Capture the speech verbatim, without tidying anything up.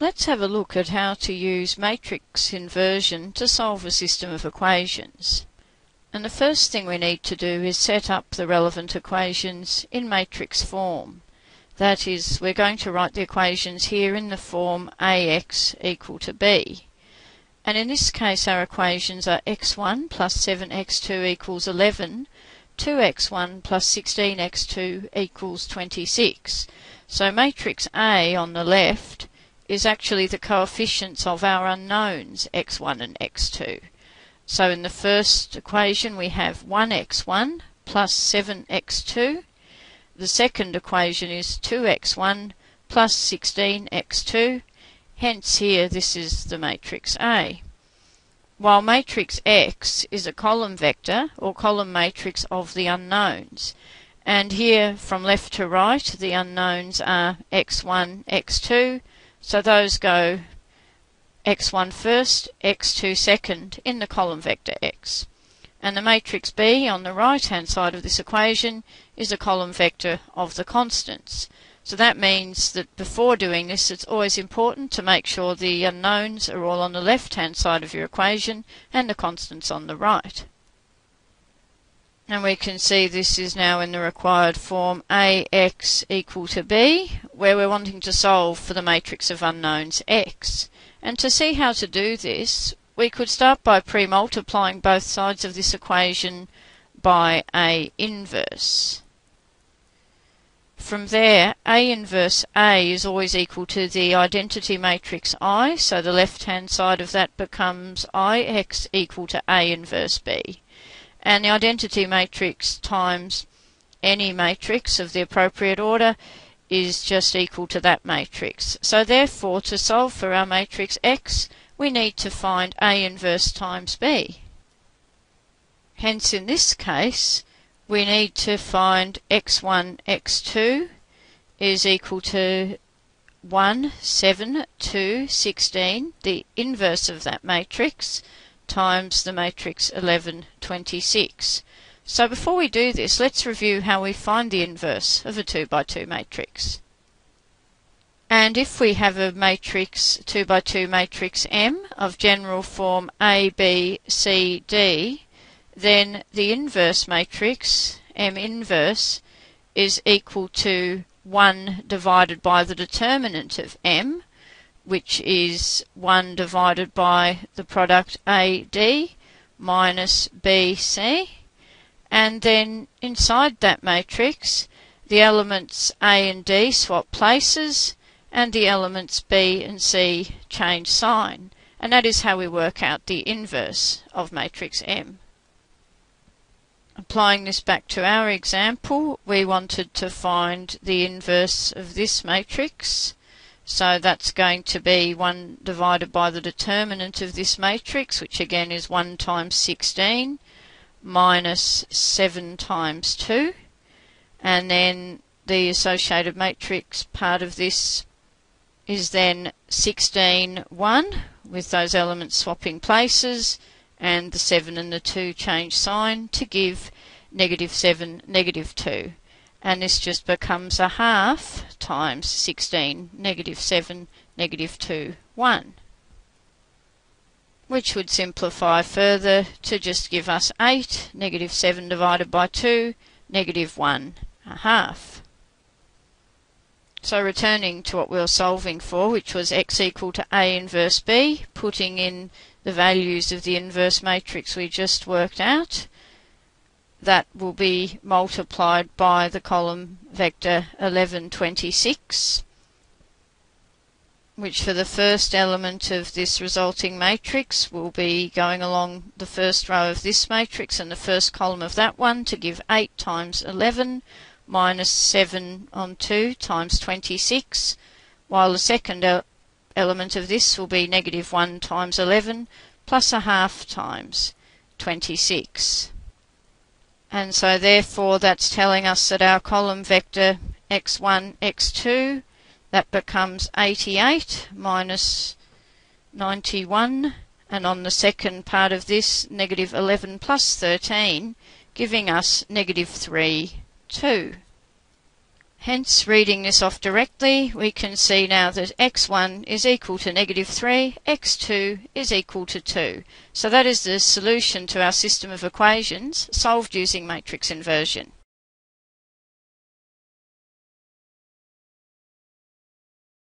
Let's have a look at how to use matrix inversion to solve a system of equations. And the first thing we need to do is set up the relevant equations in matrix form. That is, we're going to write the equations here in the form A x equal to b. And in this case our equations are x one plus seven x two equals eleven, two x one plus sixteen x two equals twenty-six. So matrix A on the left is actually the coefficients of our unknowns x one and x two. So in the first equation we have one x one plus seven x two. The second equation is two x one plus sixteen x two. Hence here this is the matrix A. While matrix X is a column vector or column matrix of the unknowns. And here from left to right the unknowns are x one, x two, so those go x one first, x two second in the column vector x. And the matrix B on the right-hand side of this equation is a column vector of the constants. So that means that before doing this it's always important to make sure the unknowns are all on the left-hand side of your equation and the constants on the right. And we can see this is now in the required form A x equal to b, where we're wanting to solve for the matrix of unknowns x. And to see how to do this, we could start by pre-multiplying both sides of this equation by A inverse. From there, A inverse A is always equal to the identity matrix I, so the left-hand side of that becomes I x equal to A inverse b. And the identity matrix times any matrix of the appropriate order is just equal to that matrix. So therefore, to solve for our matrix X, we need to find A inverse times B. Hence, in this case, we need to find x one, x two is equal to one, seven, two, sixteen, the inverse of that matrix, times the matrix eleven, twenty-six. So before we do this, let's review how we find the inverse of a two by two matrix. And if we have a matrix, two by two matrix M of general form A, B, C, D, then the inverse matrix, M inverse, is equal to one divided by the determinant of M, which is one divided by the product A D minus B C, and then inside that matrix the elements A and D swap places and the elements B and C change sign, and that is how we work out the inverse of matrix M. Applying this back to our example, we wanted to find the inverse of this matrix. So that's going to be one divided by the determinant of this matrix, which again is one times sixteen minus seven times two. And then the associated matrix part of this is then sixteen, one, with those elements swapping places, and the seven and the two change sign to give negative seven, negative two. And this just becomes a half times sixteen, negative seven, negative two, one, which would simplify further to just give us eight, negative seven divided by two, negative one, a half. So returning to what we were solving for, which was x equal to A inverse b, putting in the values of the inverse matrix we just worked out, that will be multiplied by the column vector eleven, twenty-six, which for the first element of this resulting matrix will be going along the first row of this matrix and the first column of that one to give eight times eleven minus seven on two times twenty-six, while the second el element of this will be negative one times eleven plus a half times twenty-six. And so therefore that's telling us that our column vector x one, x two, that becomes eighty-eight minus ninety-one, and on the second part of this, negative eleven plus thirteen, giving us negative three, two. Hence, reading this off directly, we can see now that x one is equal to negative three, x two is equal to two. So that is the solution to our system of equations solved using matrix inversion.